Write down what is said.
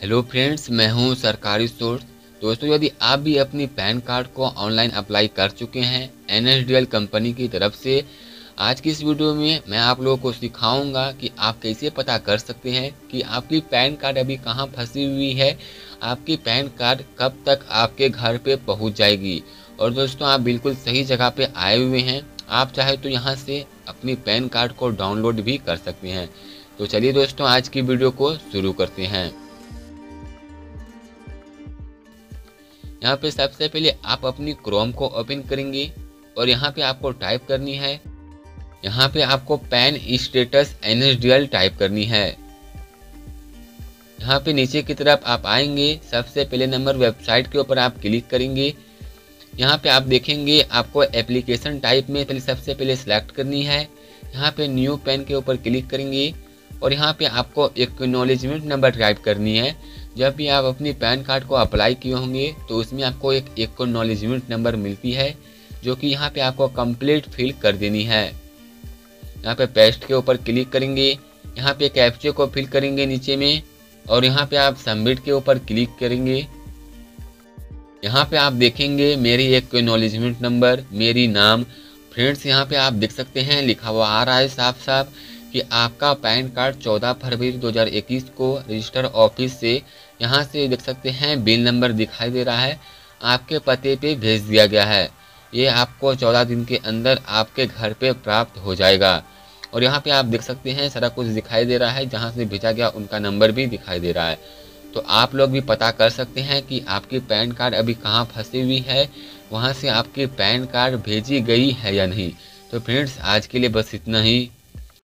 Hello friends, मैं हूं सरकारी सोर्स। दोस्तों, यदि आप भी अपनी पैन कार्ड को ऑनलाइन अप्लाई कर चुके हैं एनएसडीएल कंपनी की तरफ से, आज की इस वीडियो में मैं आप लोगों को सिखाऊंगा कि आप कैसे पता कर सकते हैं कि आपकी पैन कार्ड अभी कहां फंसी हुई है, आपकी पैन कार्ड कब तक आपके घर पे पहुंच जाएगी। और दोस्तों, आप बिल्कुल सही जगह पे आए हुए हैं। आप चाहे तो यहाँ से अपनी पैन कार्ड को डाउनलोड भी कर सकते हैं। तो चलिए दोस्तों, आज की वीडियो को शुरू करते हैं। यहाँ पे सबसे पहले आप अपनी क्रोम को ओपन करेंगे और यहाँ पे आपको टाइप करनी है, यहाँ पे आपको पैन स्टेटस एनएसडीएल टाइप करनी है। यहाँ पे नीचे की तरफ आप आएंगे, सबसे पहले नंबर वेबसाइट के ऊपर आप क्लिक करेंगे। यहाँ पे आप देखेंगे आपको एप्लीकेशन टाइप में पहले सबसे पहले सिलेक्ट करनी है। यहाँ पे न्यू पैन के ऊपर क्लिक करेंगे और यहाँ पे आपको एक्नॉलेजमेंट नंबर टाइप करनी है। जब भी आप अपनी पैन कार्ड को अप्लाई किए होंगे तो उसमें आपको एक एक्नॉलेजमेंट नंबर मिलती है, जो कि यहाँ पे आपको कंप्लीट फिल कर देनी है। यहाँ पे पेस्ट के ऊपर क्लिक करेंगे, यहाँ पे कैप्चे को फिल करेंगे नीचे में, और यहाँ पे आप सबमिट के ऊपर क्लिक करेंगे। यहाँ पे आप देखेंगे मेरी एक्नॉलेजमेंट नंबर, मेरी नाम। फ्रेंड्स, यहाँ पे आप देख सकते हैं लिखा हुआ आ रहा है साफ साफ कि आपका पैन कार्ड 14 फरवरी 2021 को रजिस्टर ऑफिस से, यहाँ से देख सकते हैं बिल नंबर दिखाई दे रहा है, आपके पते पे भेज दिया गया है। ये आपको 14 दिन के अंदर आपके घर पे प्राप्त हो जाएगा। और यहाँ पे आप देख सकते हैं सारा कुछ दिखाई दे रहा है, जहाँ से भेजा गया उनका नंबर भी दिखाई दे रहा है। तो आप लोग भी पता कर सकते हैं कि आपकी पैन कार्ड अभी कहाँ फंसी हुई है, वहाँ से आपकी पैन कार्ड भेजी गई है या नहीं। तो फ्रेंड्स, आज के लिए बस इतना ही।